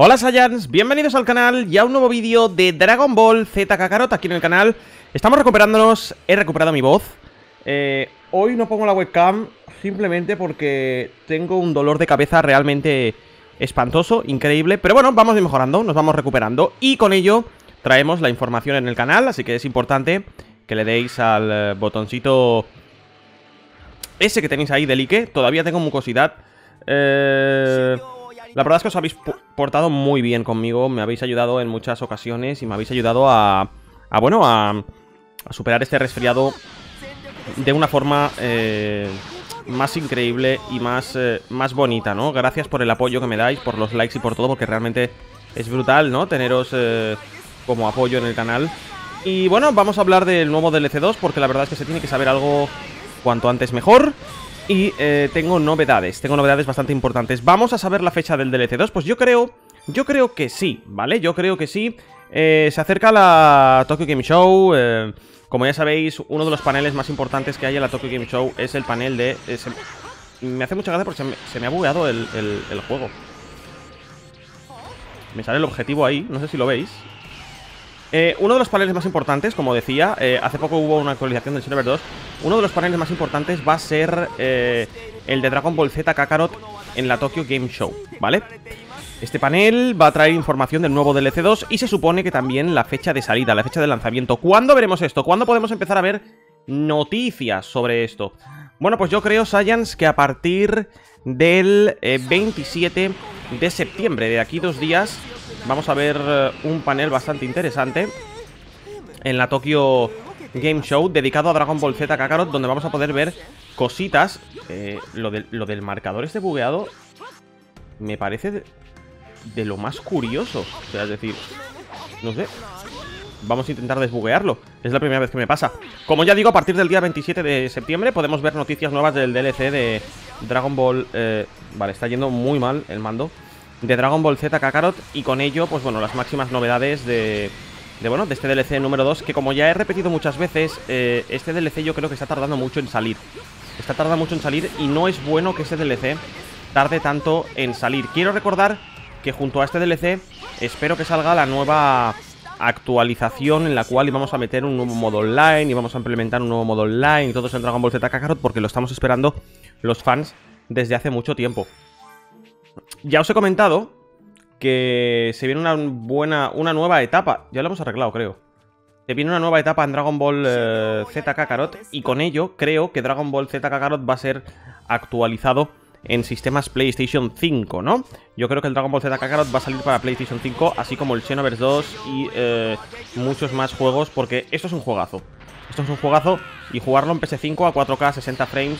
Hola Saiyans, bienvenidos al canal y a un nuevo vídeo de Dragon Ball Z Kakarot aquí en el canal. Estamos recuperándonos, he recuperado mi voz. Hoy no pongo la webcam simplemente porque tengo un dolor de cabeza realmente espantoso, increíble. Pero bueno, vamos mejorando, nos vamos recuperando y con ello traemos la información en el canal. Así que es importante que le deis al botoncito ese que tenéis ahí de like. Todavía tengo mucosidad. La verdad es que os habéis portado muy bien conmigo, me habéis ayudado en muchas ocasiones y me habéis ayudado a superar este resfriado de una forma más increíble y más bonita, ¿no? Gracias por el apoyo que me dais, por los likes y por todo, porque realmente es brutal, ¿no? Teneros como apoyo en el canal. Y bueno, vamos a hablar del nuevo DLC 2, porque la verdad es que se tiene que saber algo cuanto antes mejor. Y tengo novedades bastante importantes. ¿Vamos a saber la fecha del DLC 2? Pues yo creo que sí, ¿vale? Yo creo que sí. Se acerca la Tokyo Game Show. Como ya sabéis, uno de los paneles más importantes que hay en la Tokyo Game Show es el panel de... Me hace mucha gracia porque se me ha bugueado el juego. Me sale el objetivo ahí, no sé si lo veis. Uno de los paneles más importantes, como decía, hace poco hubo una actualización del Xenoverse 2. Uno de los paneles más importantes va a ser el de Dragon Ball Z Kakarot en la Tokyo Game Show, ¿vale? Este panel va a traer información del nuevo DLC 2 y se supone que también la fecha de salida, la fecha de lanzamiento. ¿Cuándo veremos esto? ¿Cuándo podemos empezar a ver noticias sobre esto? Bueno, pues yo creo, Saiyans, que a partir del 27 de septiembre, de aquí 2 días... Vamos a ver un panel bastante interesante en la Tokyo Game Show dedicado a Dragon Ball Z Kakarot, donde vamos a poder ver cositas. Lo del marcador este bugueado me parece de lo más curioso. O sea, es decir, no sé, vamos a intentar desbuguearlo. Es la primera vez que me pasa. Como ya digo, a partir del día 27 de septiembre podemos ver noticias nuevas del DLC de Dragon Ball... Vale, está yendo muy mal el mando. De Dragon Ball Z Kakarot, y con ello, pues bueno, las máximas novedades de este DLC número 2, que como ya he repetido muchas veces, este DLC yo creo que está tardando mucho en salir. Está tardando mucho en salir y no es bueno que este DLC tarde tanto en salir. Quiero recordar que junto a este DLC espero que salga la nueva actualización en la cual íbamos a meter un nuevo modo online y vamos a implementar un nuevo modo online y todos en Dragon Ball Z Kakarot, porque lo estamos esperando los fans desde hace mucho tiempo. Ya os he comentado que se viene una nueva etapa. Ya lo hemos arreglado, creo. Se viene una nueva etapa en Dragon Ball Z Kakarot, y con ello creo que Dragon Ball Z Kakarot va a ser actualizado en sistemas PlayStation 5, ¿no? Yo creo que el Dragon Ball Z Kakarot va a salir para PlayStation 5, así como el Xenoverse 2 y muchos más juegos, porque esto es un juegazo. Esto es un juegazo, y jugarlo en PS5 a 4K 60 frames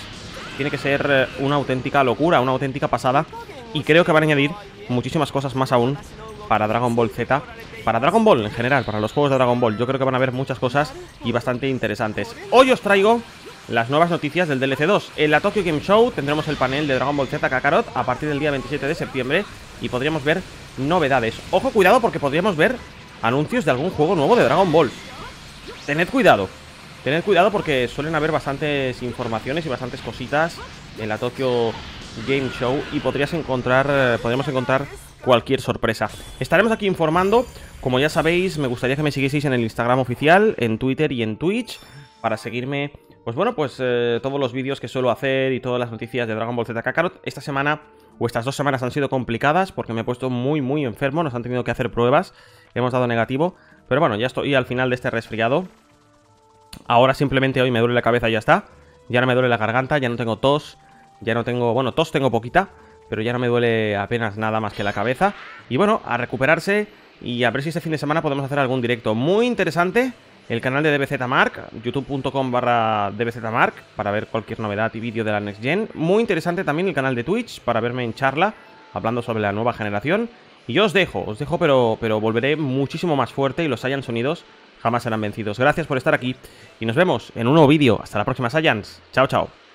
tiene que ser una auténtica locura, una auténtica pasada. Y creo que van a añadir muchísimas cosas más aún para Dragon Ball Z, para Dragon Ball en general, para los juegos de Dragon Ball. Yo creo que van a haber muchas cosas y bastante interesantes. Hoy os traigo las nuevas noticias del DLC 2. En la Tokyo Game Show tendremos el panel de Dragon Ball Z Kakarot a partir del día 27 de septiembre y podríamos ver novedades. Ojo, cuidado, porque podríamos ver anuncios de algún juego nuevo de Dragon Ball. Tened cuidado porque suelen haber bastantes informaciones y bastantes cositas en la Tokyo Game Show y podríamos encontrar cualquier sorpresa. Estaremos aquí informando. Como ya sabéis, me gustaría que me siguieseis en el Instagram oficial, en Twitter y en Twitch, para seguirme, pues bueno, pues todos los vídeos que suelo hacer y todas las noticias de Dragon Ball Z Kakarot. Esta semana, o estas 2 semanas, han sido complicadas porque me he puesto muy enfermo. Nos han tenido que hacer pruebas, hemos dado negativo, pero bueno, ya estoy al final de este resfriado. Ahora simplemente hoy me duele la cabeza y ya está. Ya no me duele la garganta, ya no tengo tos. Ya no tengo... Bueno, tos tengo poquita, pero ya no me duele apenas nada más que la cabeza. Y bueno, a recuperarse y a ver si este fin de semana podemos hacer algún directo muy interesante. El canal de DBZmark, youtube.com/DBZmark, para ver cualquier novedad y vídeo de la Next Gen. Muy interesante también el canal de Twitch, para verme en charla, hablando sobre la nueva generación. Y yo os dejo, pero volveré muchísimo más fuerte y los Saiyans unidos jamás serán vencidos. Gracias por estar aquí y nos vemos en un nuevo vídeo. Hasta la próxima, Saiyans. Chao, chao.